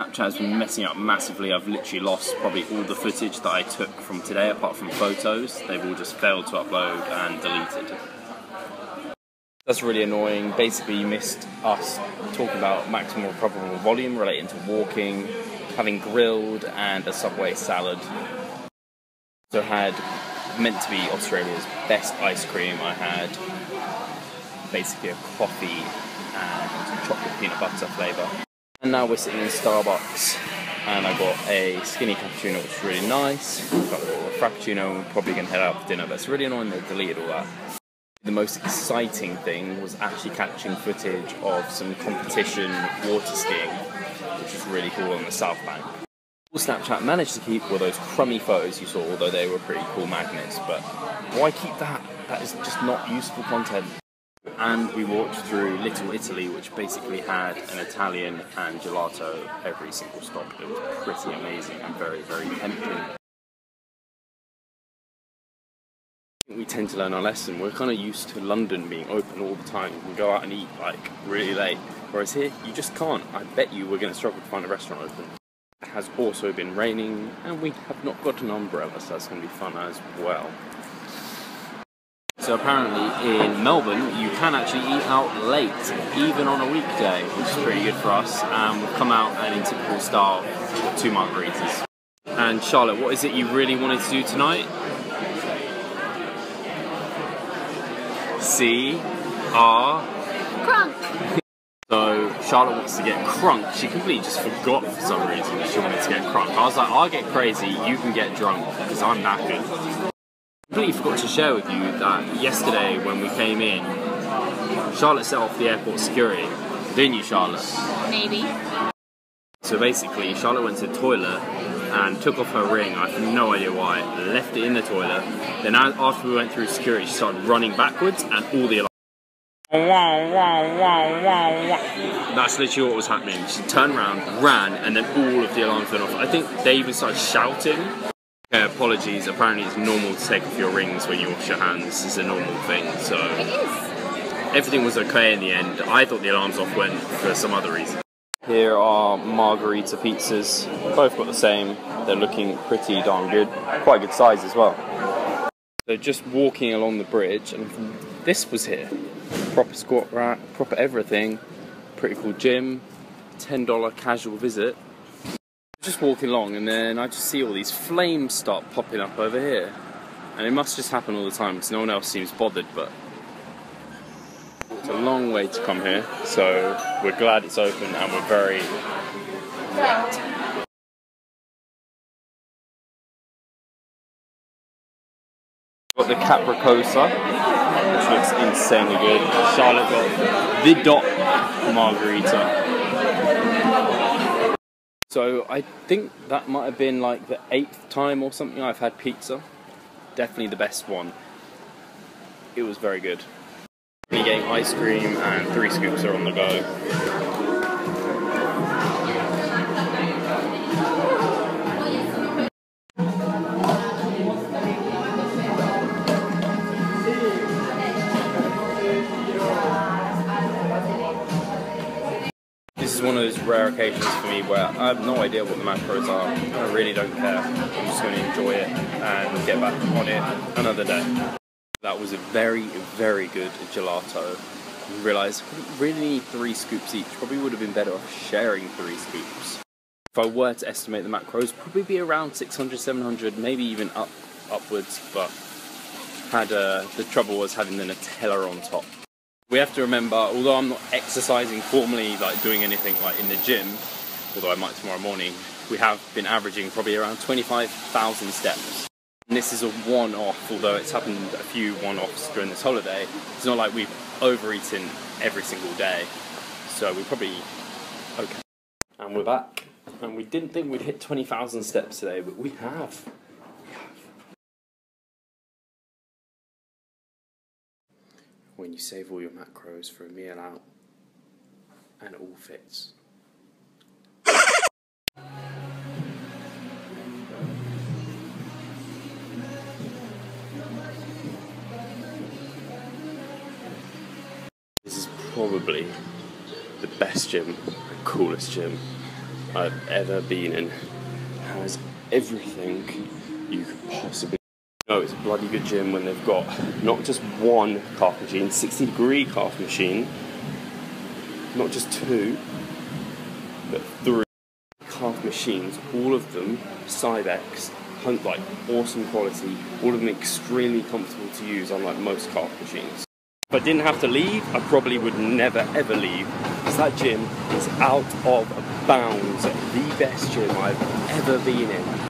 Snapchat's been messing up massively. I've literally lost probably all the footage that I took from today, apart from photos. They've all just failed to upload and deleted. That's really annoying. Basically, you missed us talking about maximum recoverable volume relating to walking, having grilled and a Subway salad. So had meant to be Australia's best ice cream. I had basically a coffee and chocolate peanut butter flavour. And now we're sitting in Starbucks and I got a skinny cappuccino, which is really nice. Got a little frappuccino, probably going to head out for dinner. That's really annoying, they deleted all that. The most exciting thing was actually catching footage of some competition water skiing, which is really cool on the South Bank. All Snapchat managed to keep were those crummy photos you saw, although they were pretty cool magnets, but why keep that? That is just not useful content. And we walked through Little Italy, which basically had an Italian and gelato every single stop. It was pretty amazing and very, very tempting. We tend to learn our lesson. We're kind of used to London being open all the time. We go out and eat like really late, whereas here you just can't. I bet you we're going to struggle to find a restaurant open. It has also been raining and we have not got an umbrella, so that's going to be fun as well. So apparently in Melbourne you can actually eat out late, even on a weekday, which is pretty good for us. We've come out and in typical style, got 2 margaritas. And Charlotte, what is it you really wanted to do tonight? C-R... Crunk! So Charlotte wants to get crunk. She completely just forgot for some reason that she wanted to get crunk. I was like, I'll get crazy, you can get drunk, because I'm knackered. I completely forgot to share with you that yesterday when we came in, Charlotte set off the airport security. Didn't you, Charlotte? Maybe. So basically, Charlotte went to the toilet and took off her ring, I have no idea why, left it in the toilet. Then after we went through security, she started running backwards and all the alarms. That's literally what was happening. She turned around, ran, and then all of the alarms went off. I think they even started shouting. Apologies, apparently it's normal to take off your rings when you wash your hands. This is a normal thing, so... It is! Everything was okay in the end. I thought the alarms off went for some other reason. Here are margarita pizzas, both got the same, they're looking pretty darn good, quite good size as well. So just walking along the bridge, and this was here, proper squat rack, proper everything, pretty cool gym, $10 casual visit. Just walking along and then I just see all these flames start popping up over here, and it must just happen all the time because no one else seems bothered, but... It's a long way to come here, so we're glad it's open and we're very wet. Got the Capricosa, which looks insanely good. Charlotte got the dot margarita. So I think that might have been like the 8th time or something I've had pizza. Definitely the best one. It was very good. We're getting ice cream and 3 scoops are on the go. This is one of those rare occasions for me where I have no idea what the macros are. I really don't care. I'm just going to enjoy it and get back on it another day. That was a very, very good gelato. I realised I couldn't really need 3 scoops each. Probably would have been better off sharing 3 scoops. If I were to estimate the macros, probably be around 600, 700, maybe even upwards, but had the trouble was having the Nutella on top. We have to remember, although I'm not exercising formally, like doing anything like in the gym, although I might tomorrow morning, we have been averaging probably around 25,000 steps. And this is a one-off, although it's happened a few one-offs during this holiday. It's not like we've overeaten every single day, so we're probably okay. And we're back, and we didn't think we'd hit 20,000 steps today, but we have. When you save all your macros for a meal out, and it all fits. Probably the best gym, the coolest gym I've ever been in has everything you could possibly. No, it's a bloody good gym when they've got not just one calf machine, 60 degree calf machine, not just two, but three calf machines, all of them Cybex, like awesome quality, all of them extremely comfortable to use, unlike most calf machines. If I didn't have to leave, I probably would never ever leave, because that gym is out of bounds, the best gym I've ever been in.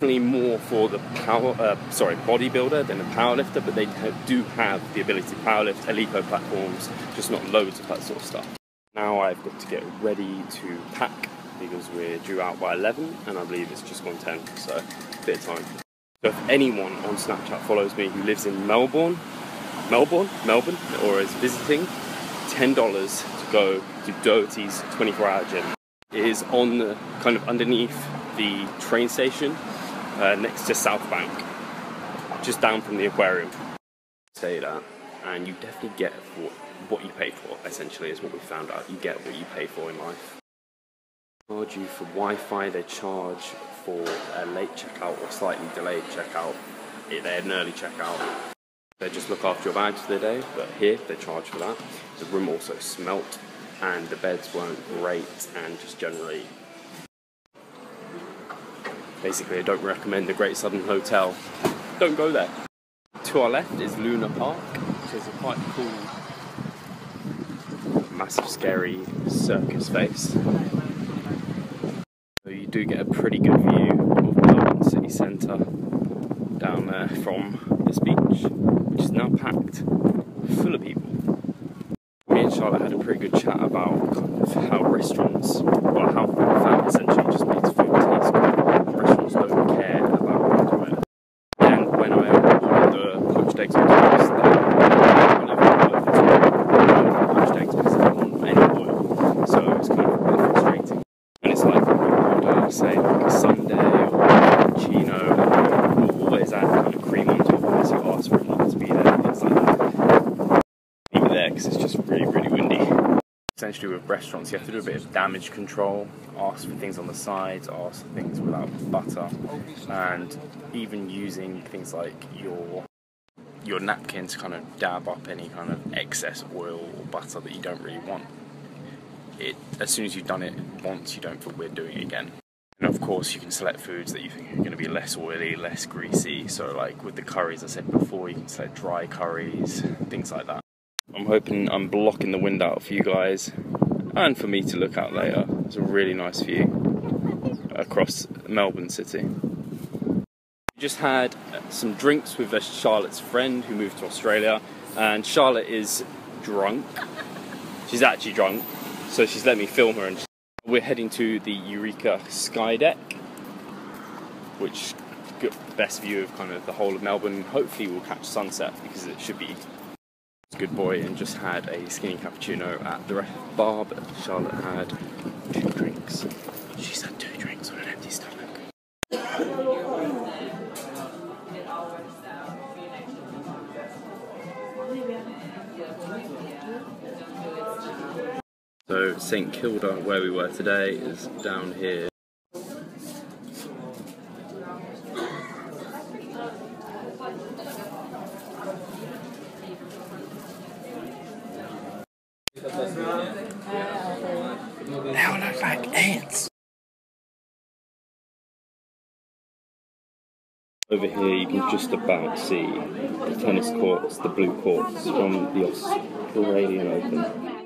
Definitely more for the bodybuilder than a powerlifter, but they do have the ability to powerlift, Alipo platforms, just not loads of that sort of stuff. Now I've got to get ready to pack because we're due out by 11 and I believe it's just gone 10, so a bit of time. So if anyone on Snapchat follows me who lives in Melbourne, or is visiting, $10 to go to Doherty's 24-hour gym. It is on the kind of underneath the train station, next to South Bank, just down from the aquarium. Say that, and you definitely get what you pay for, essentially, is what we found out. You get what you pay for in life. They charge you for Wi-Fi, they charge for a late checkout or slightly delayed checkout. They had an early checkout. They just look after your bags for the day, but here they charge for that. The room also smelt, and the beds weren't great, and just generally, basically I don't recommend the Great Southern Hotel. Don't go there. To our left is Luna Park, which is a quite cool, massive, scary circus space. So you do get a pretty good view of Melbourne city centre down there from this beach, which is now packed full of people. Me and Charlotte had a pretty good chat about kind of how restaurants, well, how fat essentially just makes food taste good. Restaurants don't care about what you eat. And when I ordered the poached eggs and toast, they were poached eggs because they didn't want any oil. So it's kind of a bit frustrating. And it's like when you order, say, like a sundae or a cappuccino, and you'll always add kind of cream on top unless you ask for it not to be there, and things like that. Leave it there because it's just really, really windy. Essentially with restaurants you have to do a bit of damage control, ask for things on the sides, ask for things without butter, and even using things like your napkin to kind of dab up any kind of excess oil or butter that you don't really want. It, as soon as you've done it once, you don't feel weird doing it again. And of course you can select foods that you think are going to be less oily, less greasy, so like with the curries I said before, you can select dry curries, things like that. I'm hoping I'm blocking the wind out for you guys and for me to look out later. It's a really nice view across Melbourne city. We just had some drinks with Charlotte's friend who moved to Australia, and Charlotte is drunk. She's actually drunk, so she's let me film her. And we're heading to the Eureka Skydeck, which got the best view of kind of the whole of Melbourne. Hopefully we'll catch sunset because it should be good boy, and just had a skinny cappuccino at the bar, but Charlotte had two drinks. She's had two drinks on an empty stomach. So St Kilda, where we were today, is down here. Over here you can just about see the tennis courts, the blue courts from the Australian Open.